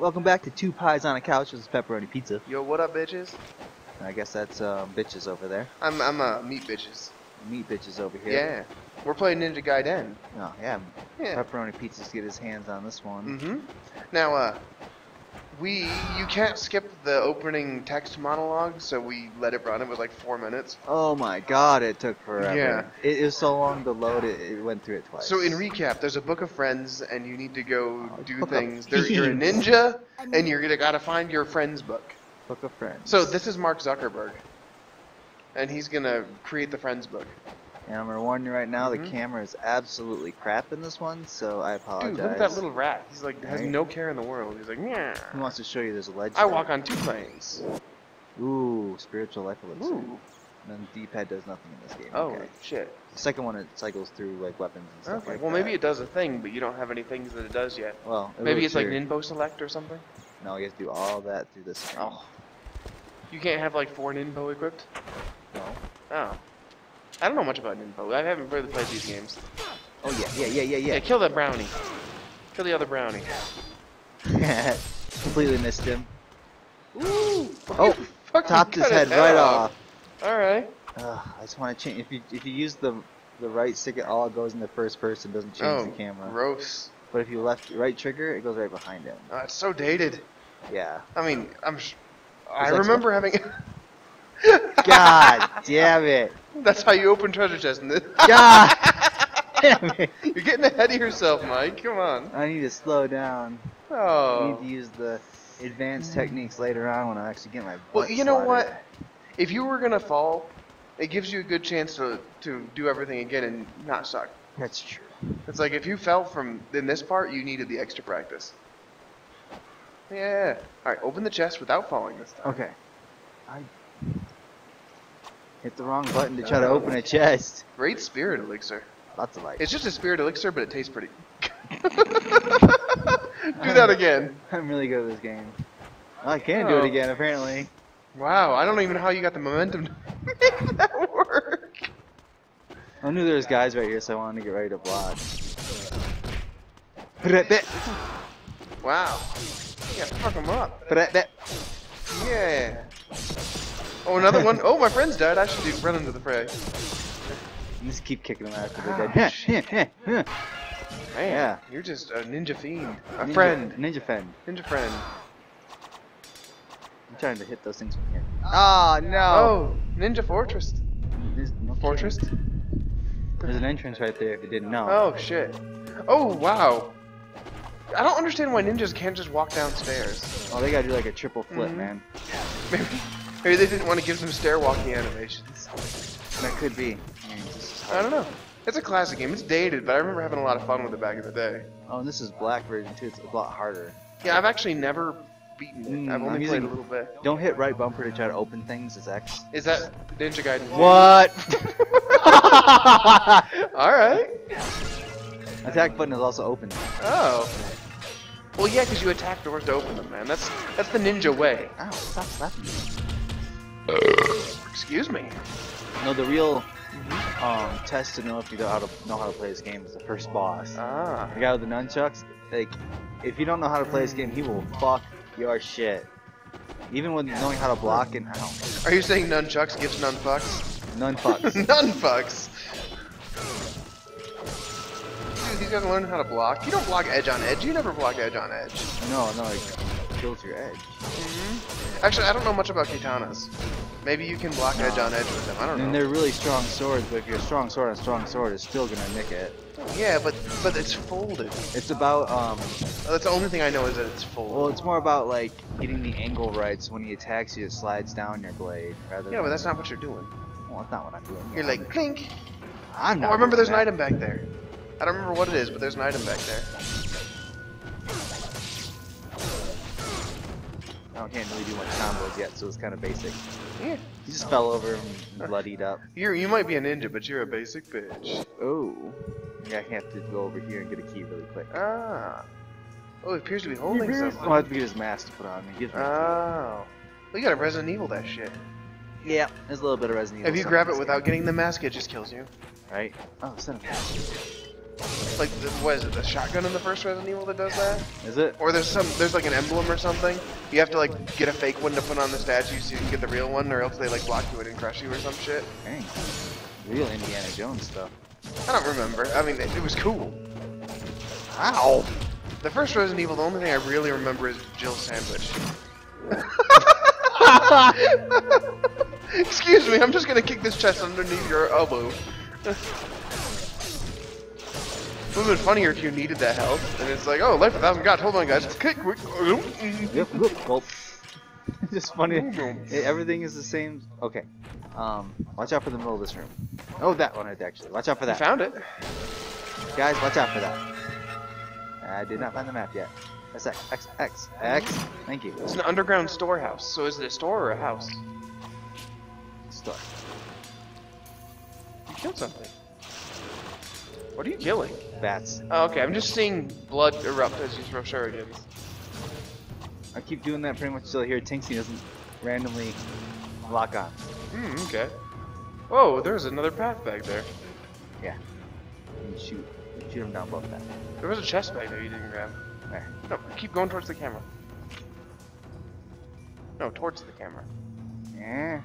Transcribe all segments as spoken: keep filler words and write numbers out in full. Welcome back to Two Pies on a Couch with Pepperoni Pizza. Yo, what up, bitches? I guess that's uh, bitches over there. I'm I'm uh, meat bitches. Meat bitches over here. Yeah, we're playing Ninja Gaiden. Oh yeah, yeah. Pepperoni Pizza's get his hands on this one. Mm-hmm. Now, uh, we you can't skip the opening text monologue, so we let it run. It was like four minutes. Oh my God, it took forever. Yeah, it is so long to load. It, it went through it twice. So in recap, there's a book of friends, and you need to go oh, do things. There, you're a ninja, and you're gonna gotta find your friend's book. Book of Friends. So this is Mark Zuckerberg, and he's gonna create the Friends book. And I'm gonna warn you right now, mm-hmm. the camera is absolutely crap in this one, so I apologize. Dude, look at that little rat. He's like has no care in the world. He's like, yeah. He wants to show you there's a ledge. I there. walk on two planes. Ooh, spiritual life elixir. Ooh. And then the D-pad does nothing in this game. Oh okay. shit. The second one it cycles through like weapons and stuff. Okay. Like well, that. maybe it does a thing, but you don't have any things that it does yet. Well, it maybe it's true. like Ninbo Select or something. No, you have to do all that through this. Screen. Oh. You can't have like four Ninbo equipped. No. Oh. I don't know much about Ninpo. I haven't really played these games. Oh yeah, yeah, yeah, yeah, yeah. Yeah, kill that brownie. Kill the other brownie. Completely missed him. Ooh! Oh! Topped his head right off. Alright. Uh, I just want to change. If you if you use the the right stick, it all goes in the first person. Doesn't change oh, the camera. Gross. But if you left right trigger, it goes right behind him. Uh, it's so dated. Yeah. I mean, I'm. Sh I remember having. God damn it. That's how you open treasure chest, isn't it? God damn it. You're getting ahead of yourself, Mike. Come on. I need to slow down. Oh. I need to use the advanced techniques later on when I actually get my butt Well, you know slotted. what? If you were going to fall, it gives you a good chance to, to do everything again and not suck. That's true. It's like if you fell from in this part, you needed the extra practice. Yeah. All right, open the chest without falling this time. Okay. I... Hit the wrong button to try to open a chest. Great spirit elixir. Lots of life. It's just a spirit elixir, but it tastes pretty. Do that again. I'm really good at this game. Well, I can oh. do it again, apparently. Wow, I don't even know how you got the momentum to make that work. I knew there was guys right here, so I wanted to get ready to block. Wow. Yeah, fuck them up. Yeah. Oh, another one! Oh, my friend's died. I should do, run into the fray. Just keep kicking them after they're dead. Man, yeah. You're just a ninja fiend. A ninja, friend. Ninja friend. Ninja friend. I'm trying to hit those things from here. Oh, no! Oh, Ninja Fortress. There's no Fortress? There's an entrance right there if you didn't know. Oh, shit. Oh, wow. I don't understand why ninjas can't just walk downstairs. Oh, they gotta do like a triple flip, mm-hmm. man. Maybe... Maybe they didn't want to give them stair walking animations. That could be. I don't know. It's a classic game. It's dated, but I remember having a lot of fun with it back in the day. Oh, and this is black version too. It's a lot harder. Yeah, I've actually never beaten it. Mm, I've only I'm played a little bit. Don't hit right bumper to try to open things. Is that? Is that Ninja Gaiden? What? All right. Attack button is also open. Oh. Well, yeah, because you attack doors to open them, man. That's that's the ninja way. Ow! Stop slapping me. Excuse me. No, the real um, test to know if you know how to know how to play this game is the first boss. Ah. The guy with the nunchucks. Like, if you don't know how to play this game, he will fuck your shit. Even with knowing how to block and how. Are you saying nunchucks gives none fucks? None fucks. None fucks. Dude, these guys learn how to block. You don't block edge on edge. You never block edge on edge. No, no, it kills your edge. Mm-hmm. Actually, I don't know much about katanas. Maybe you can block no. edge on edge with them. I don't know. And they're really strong swords, but if you're a strong sword on strong sword, it's still gonna nick it. Yeah, but but it's folded. It's about um. That's the only thing I know is that it's folded. Well, it's more about like getting the angle right, so when he attacks you, it slides down your blade rather. Yeah, than but that's not what you're doing. Well, that's not what I'm doing. You're yeah, like I'm clink. I'm not. Oh, I remember there's that. an item back there. I don't remember what it is, but there's an item back there. I can't really do much combos yet, so it's kind of basic. Yeah. He just fell over and bloodied up. You you might be a ninja, but you're a basic bitch. Oh. Yeah, I have to go over here and get a key really quick. Ah. Oh, it appears to be holding something. Oh, I have to get his mask to put on. He gives me oh. We got a Resident Evil that shit. Yeah, there's a little bit of Resident Evil. If you grab it without game. getting the mask, it just kills you. Right? Oh, son of a bitch. It's like, the, what is it, the shotgun in the first Resident Evil that does that? Is it? Or there's some, there's like an emblem or something. You have to like get a fake one to put on the statue so you can get the real one, or else they like block you in and crush you or some shit. Dang. Real Indiana Jones stuff. I don't remember. I mean, it, it was cool. Ow! The first Resident Evil, the only thing I really remember is Jill Sandwich. Excuse me, I'm just gonna kick this chest underneath your elbow. It would have been funnier if you needed that help, and it's like, oh, life without God, hold on guys. It's just funny, everything is the same. Okay, um, watch out for the middle of this room. Oh, that one actually, watch out for that. You found it. Guys, watch out for that. I did not find the map yet. That's X, X, X, X, thank you. It's an underground storehouse, so is it a store or a house? Store. You killed something. What are you killing? Bats. Oh, okay, I'm just seeing blood erupt as you throw shurikens. I keep doing that pretty much until I hear Tinksy doesn't randomly lock on. Hmm, okay. Oh, there's another path back there. Yeah. You can shoot. You can shoot him down both that. There was a chest back there you didn't grab. There. No, keep going towards the camera. No, towards the camera. Yeah.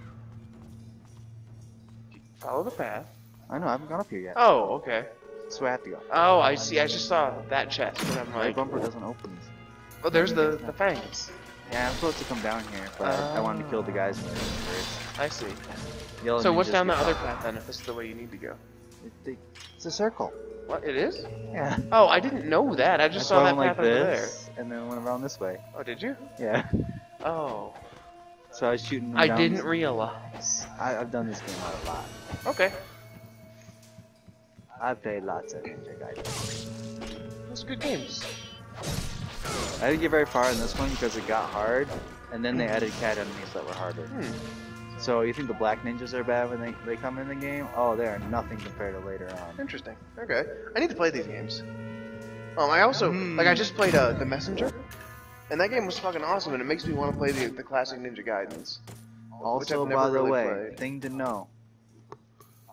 Follow the path. I know, I haven't gone up here yet. Oh, okay. So I have to go. Oh, I see. I just saw that chest, and I'm like, my bumper doesn't open. Oh, there's the the fangs. Yeah, I'm supposed to come down here, but uh, I wanted to kill the guys first. I see. Yellow so what's down the other path then? If this is the way you need to go, it, it's a circle. What? It is? Yeah. Oh, I didn't know that. I just I saw that path like this, over there, and then went around this way. Oh, did you? Yeah. Oh. So I was shooting them I down didn't realize. I, I've done this game a lot. Okay. I played lots of Ninja Gaiden. Those are good games. I didn't get very far in this one because it got hard, and then they added cat enemies that were harder. Hmm. So you think the black ninjas are bad when they, they come in the game? Oh, they are nothing compared to later on. Interesting. Okay. I need to play these games. Um, I also, mm. like I just played uh, The Messenger, and that game was fucking awesome, and it makes me want to play the, the classic Ninja Gaidens. Also, by the really way, played. Thing to know.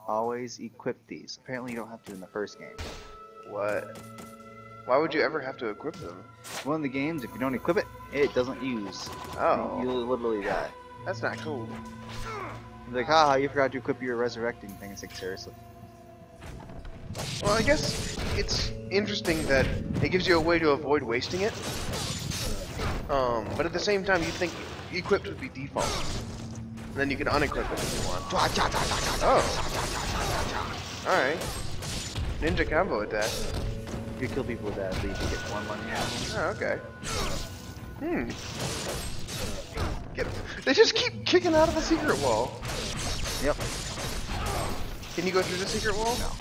Always equip these. Apparently you don't have to in the first game. What? Why would you ever have to equip them? One of the games, if you don't equip it, it doesn't use. Oh. You literally die. That's not cool. Like, haha, you forgot to equip your resurrecting thing. It's like, seriously. Well, I guess it's interesting that it gives you a way to avoid wasting it. Um, but at the same time, you think equipped would be default. And then you can unequip it if you want. Oh. Alright. Ninja combo with that. You kill people with that, so you can get one money out. Oh, okay. Hmm. Get they just keep kicking out of the secret wall. Yep. Can you go through the secret wall? No.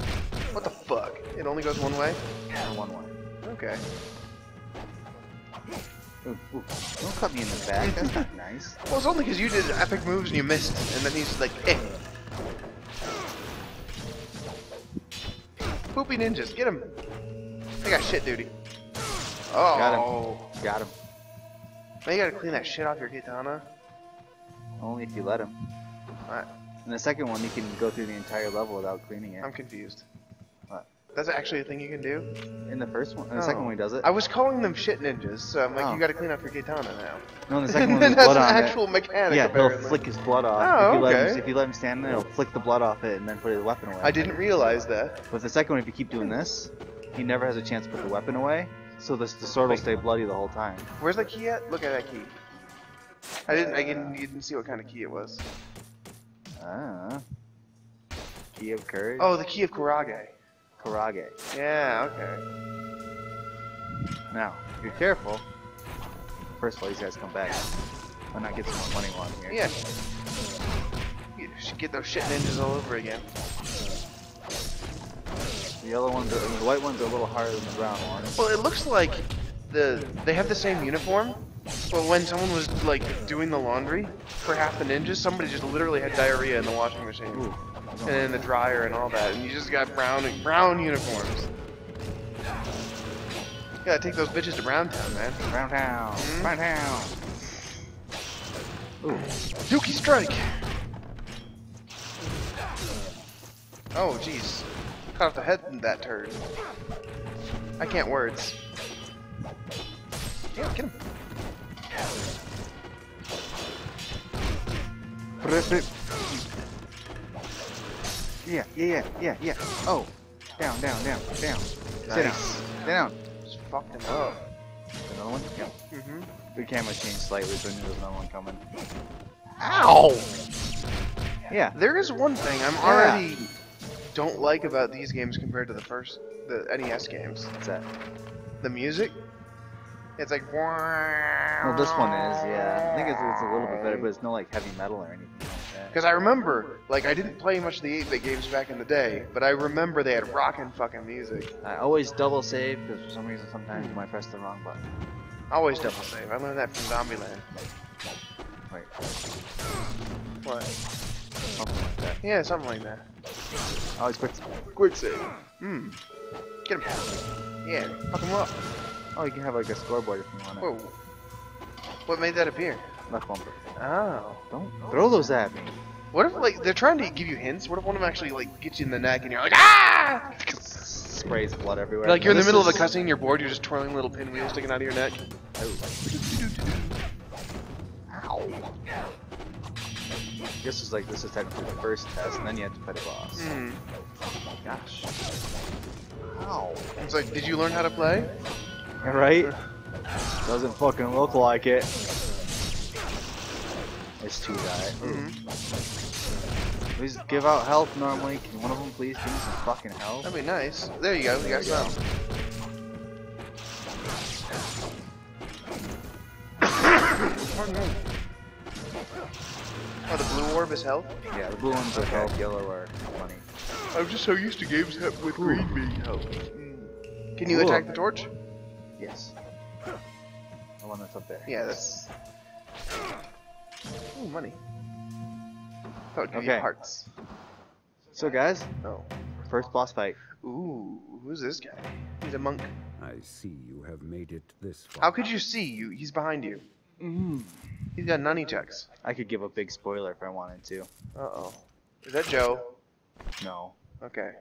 What the fuck? It only goes one way? Yeah, one way. Okay. Ooh, ooh. Don't cut me in the back, that's not nice. Well, it's only because you did epic moves and you missed, and then he's like, eh. Poopy ninjas, get him. They got shit duty. Oh. Got him. Got him. Now you gotta clean that shit off your katana. Only if you let him. Alright. And the second one, you can go through the entire level without cleaning it. I'm confused. That's actually a thing you can do? In the first one? In the oh. second one he does it? I was calling them shit ninjas, so I'm like, oh. you gotta clean up your katana now. No, in the second one there's blood on it. That's an actual mechanic, yeah, apparently. He'll flick his blood off. Oh, if you okay. Let him, if you let him stand there, he'll flick the blood off it and then put the weapon away. I didn't realize that. But the second one, if you keep doing this, he never has a chance to put the weapon away, so the, the sword will stay bloody the whole time. Where's that key at? Look at that key. I didn't, I didn't, you didn't see what kind of key it was. Ah. Key of Courage? Oh, the Key of Kurage. Karage. Yeah, okay. Now, if you're careful, first of all, these guys come back. Why not get some more money on here? Yeah. You should get those shit ninjas all over again. The yellow ones, are, I mean, the white ones are a little harder than the brown ones. Well, it looks like the they have the same uniform, but when someone was like doing the laundry for half the ninjas, somebody just literally had diarrhea in the washing machine. Ooh. And then the dryer and all that, and you just got brown and brown uniforms. You gotta take those bitches to Brown Town, man. Brown Town, mm-hmm. Brown Town. Ooh, Dookie Strike. Oh, jeez. Cut off the head in that turd. I can't words. Damn, get him. Yeah, yeah, yeah, yeah, yeah. Oh. Down, down, down, down. Nice. Sit down. Sit down. Just fucked him up. Another one? Yeah. Mm-hmm. The camera changed slightly, so I knew there was another one coming. Ow! Yeah. There is one thing I'm already yeah. don't like about these games compared to the first the N E S games. What's that? The music. It's like. Well, this one is yeah. I think it's, it's a little bit better, but it's no like heavy metal or anything like that. Because I remember, like, I didn't play much of the eight bit games back in the day, but I remember they had rockin' fucking music. I always double save because for some reason sometimes you might press the wrong button. I always double save. I learned that from Zombieland. Wait. What? Something like that. Yeah, something like that. Oh, he's quick. Quick save. Hmm. Get him. Yeah. Fuck him up. Oh, you can have like a scoreboard if you want it. Whoa. What made that appear? Left bumper. Oh. Don't throw those at me. What if like they're trying to give you hints? What if one of them actually like gets you in the neck and you're like ah! Sprays blood everywhere. Like you're in the middle of a cutscene, you're bored, you're just twirling little pinwheels sticking out of your neck. Ow. This was like this is technically the first test, and then you had to fight a boss. Mm. Gosh. Ow. It's like, did you learn how to play? Right? Doesn't fucking look like it. It's too bad. Mm-hmm. Please give out health normally. Can one of them please give me some fucking health? That'd be nice. There you go. There you got some. Pardon me. Oh, the blue orb is health? Yeah, the blue ones are health, yellow are money. I'm just so used to games that with Ooh. green being health. Mm. Can you Ooh. attack the torch? Yes. The one that's up there. Yeah, that's... Ooh, money. That would give okay. you hearts. So guys, oh. first boss fight. Ooh, who's this guy? He's a monk. I see you have made it this far. How could you see? You? He's behind you. Mm-hmm. He's got nunny chucks. I could give a big spoiler if I wanted to. Uh-oh. Is that Joe? No. Okay.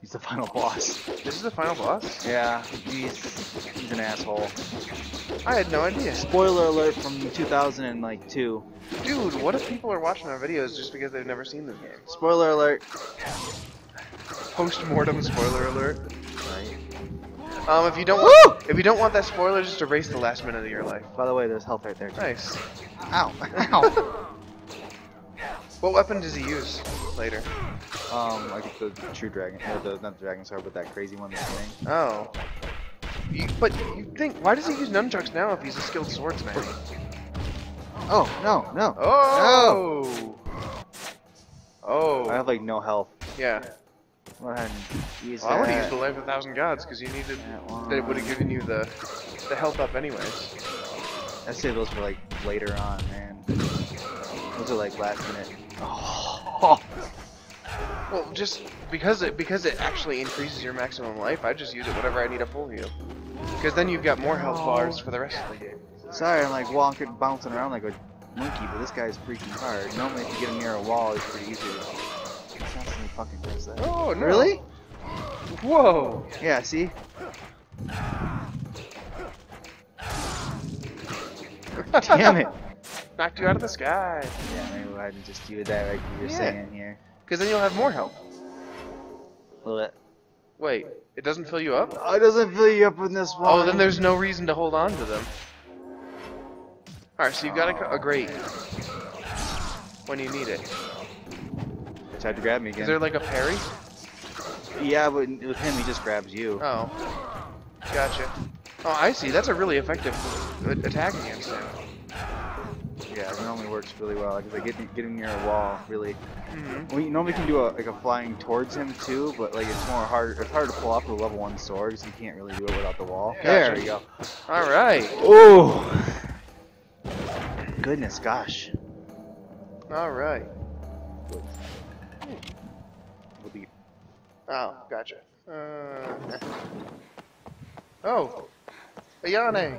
He's the final boss. This is the final boss? Yeah. He's, he's an asshole. I had no idea. Spoiler alert from two thousand two. Dude, what if people are watching our videos just because they've never seen this game? Spoiler alert. Post-mortem spoiler alert. Right. Um, if you don't want, if you don't want that spoiler, just erase the last minute of your life. By the way, there's health right there. Too. Nice. Ow! Ow! What weapon does he use later? Um, like the true dragon, or the not the dragon sword, but that crazy one. That's playing. Oh. You, but you think why does he use nunchucks now if he's a skilled swordsman? Oh no no. Oh. No. Oh. I have like no health. Yeah. Well, well, I would have used the Life of a Thousand Gods because you needed that, that would have given you the the health up anyways. I'd say those were like later on, man. Those are like last minute. Oh. Well, just because it because it actually increases your maximum life, I just use it whenever I need a full heal. Because then you've got more health bars for the rest of the game. Sorry, I'm like walking, bouncing around like a monkey, but this guy's freaking hard. Normally, if you get him near a wall, it's pretty easy to. Fucking does that. Oh, no. Really? Whoa! Yeah, see? Damn it! Knocked you out of the sky! Yeah, maybe we'll have to just do that like you were yeah. saying here. Because then you'll have more health. A little bit. Wait, it doesn't fill you up? Oh, it doesn't fill you up in this one. Oh, then there's no reason to hold on to them. Alright, so you've got a, a grate when you need it. Tried to grab me again. Is there like a parry? Yeah, but with him, he just grabs you. Oh. Gotcha. Oh, I see. That's a really effective attack against him. Yeah, it normally works really well. Because like, get, getting near a wall, really. Mm-hmm. We normally can do a, like a flying towards him too, but like it's more hard. It's hard to pull off with a level one sword because you can't really do it without the wall. Gotcha. There you go. All right. Oh. Goodness, gosh. All right. Oh, gotcha. Uh, oh, Ayane.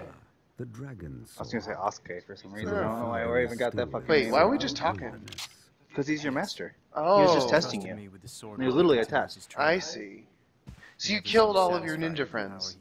The dragons. I was gonna say Asuke for some reason. No. I don't know why I even got that fucking. Wait, why are we just talking? Because he's your master. Oh. He was just testing you. Me with the sword he was literally a test. I see. So you killed all of your ninja friends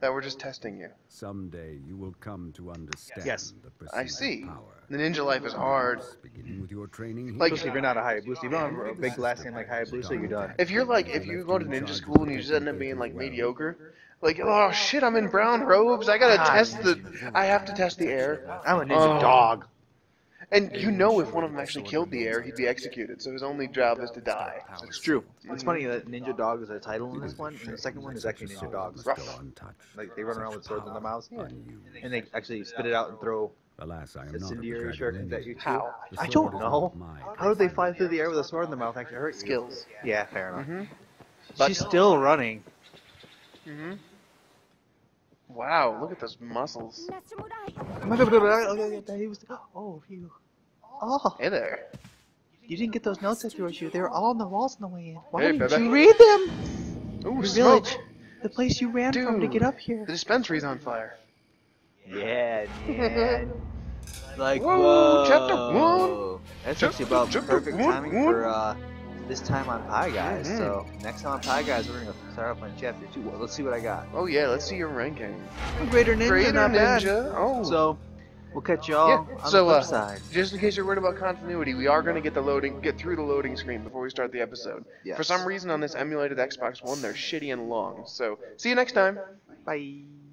that were just testing you. Someday you will come to understand. Yes. The I see. Power. The ninja life is hard. Beginning with your training. Like if you're not a Hayabusa, you don't have a big last name like Hayabusa, you're done. If you're like, if you go to ninja school and you just end up being like mediocre, like oh shit, I'm in brown robes. I gotta test the. I have to test the air. I'm a ninja oh. dog. And you know if one of them actually killed the heir, he'd be executed, so his only job is to die. It's true. It's funny that Ninja Dog is a title in this one, and the second one is actually Ninja Dogs. Rough. Like, they run around with swords in their mouths, yeah. and they actually spit it out and throw incendiary shurikens at you, too. How? I don't know. How did they fly through the air with a sword in their mouth actually hurt you? Skills. Yeah, fair enough. Mm-hmm. But she's still running. Mm-hmm. Wow, look at those muscles. Oh, you. Oh. Hey there. You didn't get those notes that you wrote you. They were all on the walls on the way in. Why hey, didn't baby. you read them? Ooh, the smoke. village. The place you ran Dude, from to get up here. The dispensary's on fire. Yeah, man. Like, whoa. Chapter one. That's actually about perfect timing for, uh... this time on Pie Guys, mm-hmm. so next time on Pie Guys, we're gonna start off on chapter two. Well, let's see what I got. Oh yeah, let's see your ranking. I'm greater ninja, greater not ninja. Bad. Oh, so we'll catch y'all yeah. on so, the flip uh, side. Just in case you're worried about continuity, we are gonna get the loading, get through the loading screen before we start the episode. Yes. For some reason on this emulated Xbox One, they're shitty and long. So see you next time. Bye.